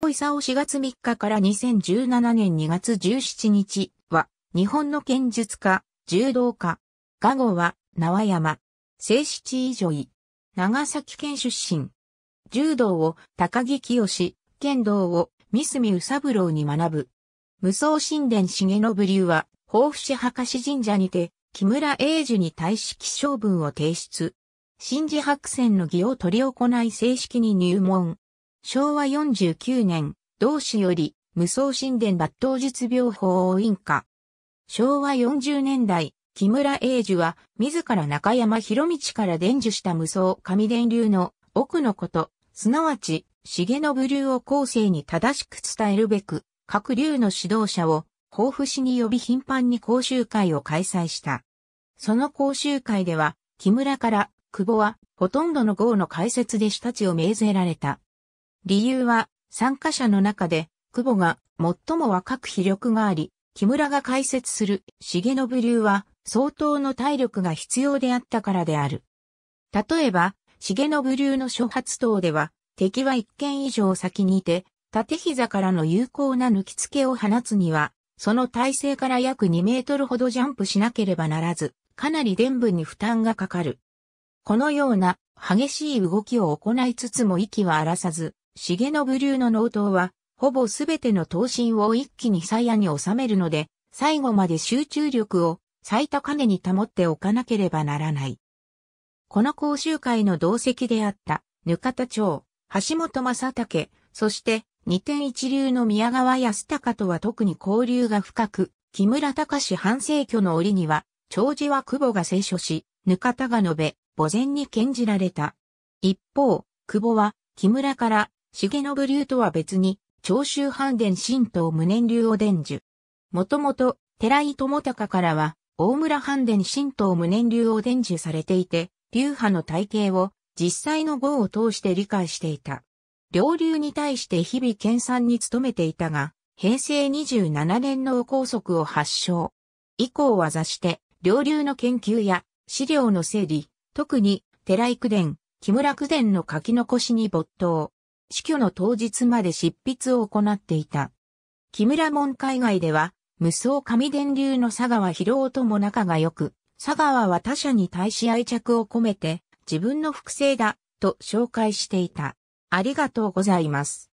功4月3日から2017年2月17日は、日本の剣術家、柔道家。雅号は、縄山。正七位女医。長崎県出身。柔道を、高木清、剣道を、三角宇三郎に学ぶ。無双神殿重信流は、防府市博士神社にて、木村英樹に対し起請文を提出。神事白泉の儀を執り行い正式に入門。昭和49年、同氏より、無双神殿抜刀術病法を印下。昭和40年代、木村英樹は、自ら中山弘道から伝授した無双神伝流の奥のこと、すなわち、重信流を後世に正しく伝えるべく、各流の指導者を、防府市に呼び頻繁に講習会を開催した。その講習会では、木村から、久保は、ほとんどの号の解説でしたちを命ぜられた。理由は、参加者の中で、久保が最も若く飛力があり、木村が解説する重信流は相当の体力が必要であったからである。例えば、重信流の初発刀では、敵は1拳以上先にいて、縦膝からの有効な抜きつけを放つには、その体勢から約2メートルほどジャンプしなければならず、かなり臀部に負担がかかる。このような激しい動きを行いつつも息は荒らさず、重信流の納刀は、ほぼすべての刀身を一気に鞘に収めるので、最後まで集中力を最高値に保っておかなければならない。この講習会の同席であった、額田町、橋本正武、そして二天一流の宮川安孝とは特に交流が深く、木村隆半生居の折には、弔辞は久保が清書し、額田が述べ、墓前に献じられた。一方、久保は木村から、重信流とは別に、長州藩伝神道無念流を伝授。もともと、寺井智隆からは、大村藩伝神道無念流を伝授されていて、流派の体系を実際の号を通して理解していた。両流に対して日々研鑽に努めていたが、平成27年脳梗塞を発症。以降は座して、両流の研究や資料の整理、特に寺井九伝、木村九伝の書き残しに没頭。死去の当日まで執筆を行っていた。木村門海外では、無双神伝流の佐川博夫とも仲が良く、佐川は他者に対し愛着を込めて、自分の複製だ、と紹介していた。ありがとうございます。